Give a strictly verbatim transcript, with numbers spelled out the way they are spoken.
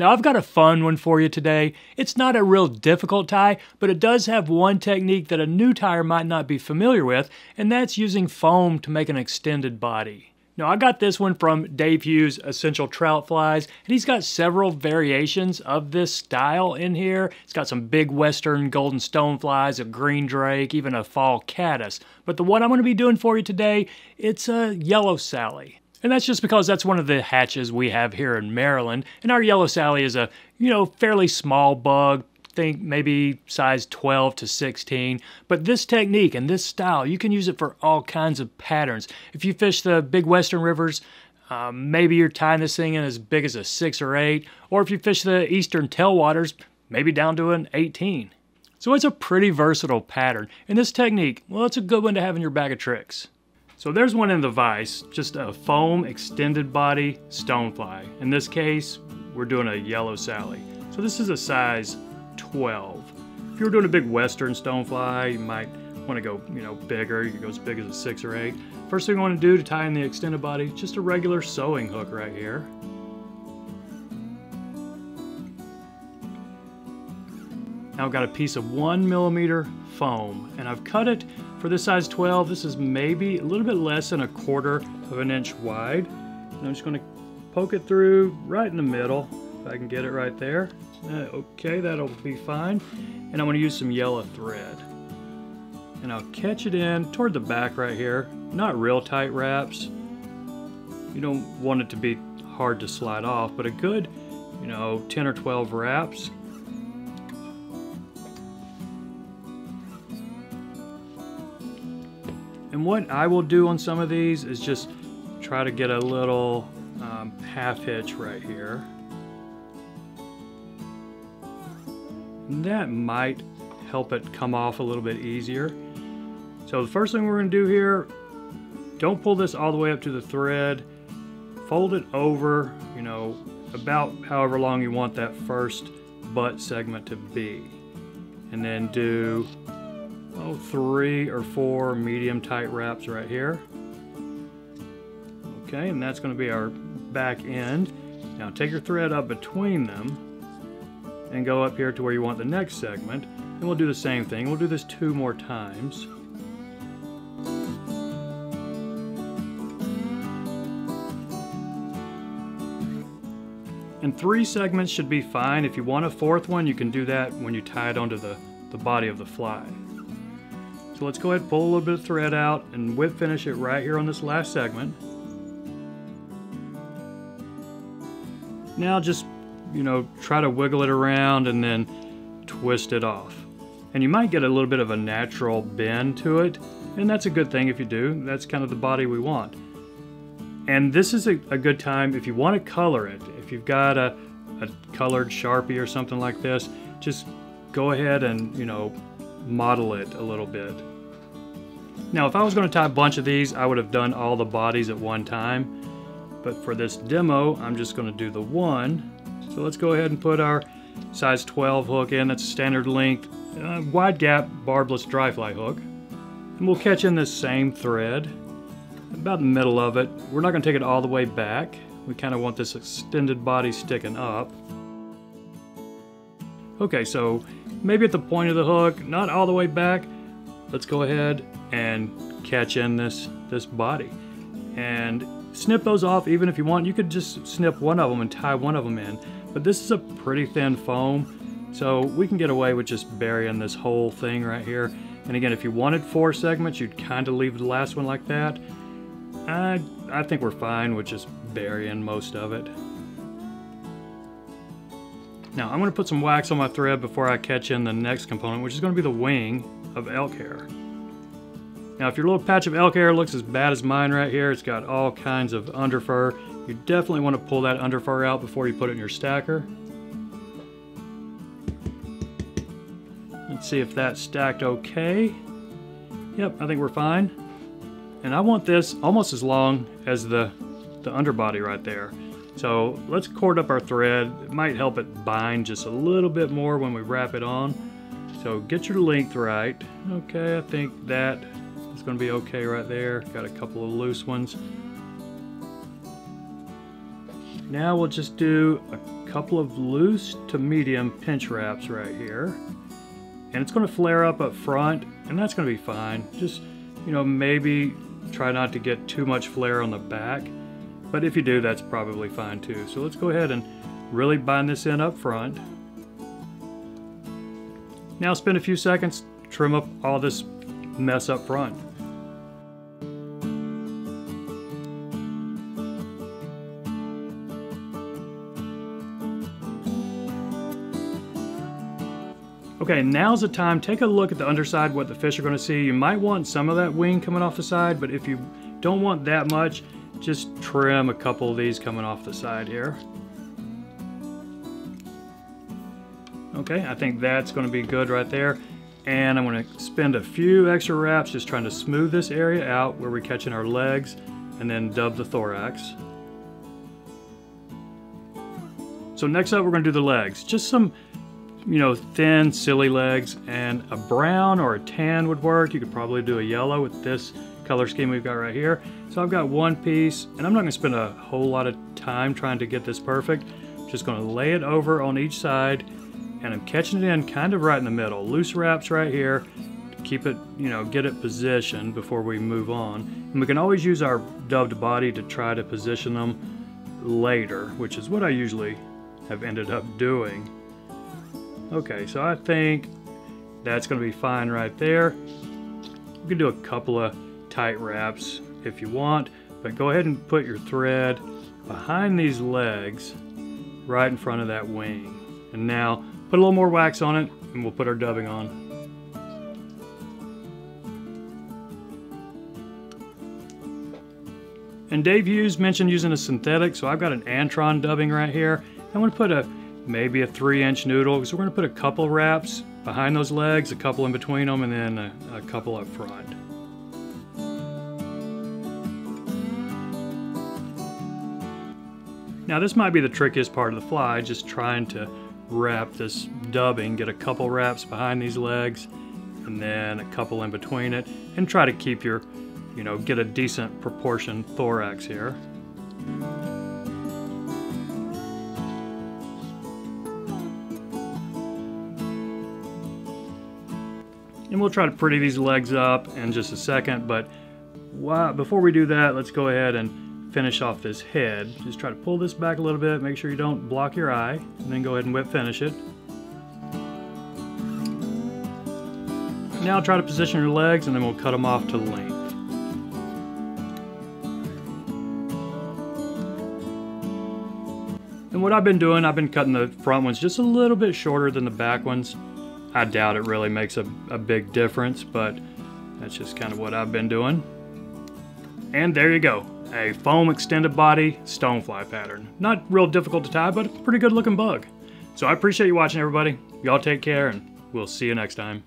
Now I've got a fun one for you today. It's not a real difficult tie, but it does have one technique that a new tire might not be familiar with, and that's using foam to make an extended body. Now I got this one from Dave Hughes, Essential Trout Flies, and he's got several variations of this style in here. It's got some big western golden stoneflies, a green drake, even a fall caddis. But the one I'm gonna be doing for you today, it's a Yellow Sally. And that's just because that's one of the hatches we have here in Maryland. And our Yellow Sally is a, you know, fairly small bug, think maybe size twelve to sixteen, but this technique and this style, you can use it for all kinds of patterns. If you fish the big western rivers, uh, maybe you're tying this thing in as big as a six or eight, or if you fish the eastern tailwaters, maybe down to an eighteen. So it's a pretty versatile pattern, and this technique, well, it's a good one to have in your bag of tricks. So there's one in the vise, just a foam extended body stonefly. In this case, we're doing a Yellow Sally. So this is a size twelve. If you were doing a big western stonefly, you might want to go, you know, bigger. You could go as big as a six or eight. First thing you want to do to tie in the extended body is just a regular sewing hook right here. Now I've got a piece of one millimeter foam, and I've cut it for this size twelve. This is maybe a little bit less than a quarter of an inch wide. And I'm just going to poke it through right in the middle. If I can get it right there. Uh, okay, that'll be fine. And I'm going to use some yellow thread. And I'll catch it in toward the back right here. Not real tight wraps. You don't want it to be hard to slide off, but a good, you know, ten or twelve wraps. And what I will do on some of these is just try to get a little um, half hitch right here. That might help it come off a little bit easier. So the first thing we're going to do here, don't pull this all the way up to the thread. Fold it over, you know, about however long you want that first butt segment to be. And then do oh, three or four medium tight wraps right here. Okay, and that's going to be our back end. Now take your thread up between them and go up here to where you want the next segment, and we'll do the same thing. We'll do this two more times. And three segments should be fine. If you want a fourth one, you can do that when you tie it onto the, the body of the fly. So let's go ahead and pull a little bit of thread out and whip finish it right here on this last segment. Now just you know, try to wiggle it around and then twist it off. And you might get a little bit of a natural bend to it, and that's a good thing if you do. That's kind of the body we want. And this is a, a good time if you want to color it. If you've got a, a colored Sharpie or something like this, just go ahead and, you know, model it a little bit. Now, if I was going to tie a bunch of these, I would have done all the bodies at one time. But for this demo, I'm just going to do the one. So let's go ahead and put our size twelve hook in. That's a standard length, uh, wide gap, barbless dry fly hook. And we'll catch in this same thread, about the middle of it. We're not gonna take it all the way back. We kinda want this extended body sticking up. Okay, so maybe at the point of the hook, not all the way back, let's go ahead and catch in this, this body. And snip those off even if you want. You could just snip one of them and tie one of them in. But this is a pretty thin foam, so we can get away with just burying this whole thing right here. And again, if you wanted four segments, you'd kind of leave the last one like that. I, I think we're fine with just burying most of it. Now, I'm going to put some wax on my thread before I catch in the next component, which is going to be the wing of elk hair. Now, if your little patch of elk hair looks as bad as mine right here, it's got all kinds of underfur. You definitely want to pull that underfur out before you put it in your stacker. Let's see if that's stacked okay. Yep, I think we're fine. And I want this almost as long as the, the underbody right there. So let's cord up our thread. It might help it bind just a little bit more when we wrap it on. So get your length right. Okay, I think that it's going to be okay right there. Got a couple of loose ones. Now we'll just do a couple of loose to medium pinch wraps right here. And it's going to flare up up front, and that's going to be fine. Just, you know, maybe try not to get too much flare on the back. But if you do, that's probably fine too. So let's go ahead and really bind this in up front. Now spend a few seconds, trim up all this mess up front. Okay, now's the time. Take a look at the underside, what the fish are going to see. You might want some of that wing coming off the side, but if you don't want that much, just trim a couple of these coming off the side here. Okay, I think that's going to be good right there. And I'm going to spend a few extra wraps just trying to smooth this area out where we're catching our legs and then dub the thorax. So next up, we're going to do the legs. Just some, you know, thin, silly legs, and a brown or a tan would work. You could probably do a yellow with this color scheme we've got right here. So I've got one piece, and I'm not going to spend a whole lot of time trying to get this perfect. I'm just going to lay it over on each side, and I'm catching it in kind of right in the middle. Loose wraps right here to keep it, you know, get it positioned before we move on. And we can always use our dubbed body to try to position them later, which is what I usually have ended up doing. Okay, so I think that's going to be fine right there. You can do a couple of tight wraps if you want, but go ahead and put your thread behind these legs right in front of that wing. And now put a little more wax on it, and we'll put our dubbing on. And Dave Hughes mentioned using a synthetic, so I've got an Antron dubbing right here. I'm going to put a maybe a three inch noodle. So we're gonna put a couple wraps behind those legs, a couple in between them, and then a, a couple up front. Now this might be the trickiest part of the fly, just trying to wrap this dubbing, get a couple wraps behind these legs and then a couple in between it, and try to keep your, you know, get a decent proportioned thorax here. And we'll try to pretty these legs up in just a second, but while, before we do that, let's go ahead and finish off this head. Just try to pull this back a little bit, make sure you don't block your eye, and then go ahead and whip finish it. Now try to position your legs, and then we'll cut them off to length. And what I've been doing, I've been cutting the front ones just a little bit shorter than the back ones. I doubt it really makes a, a big difference, but that's just kind of what I've been doing. And there you go, a foam extended body stonefly pattern. Not real difficult to tie, but a pretty good looking bug. So I appreciate you watching, everybody. Y'all take care, and we'll see you next time.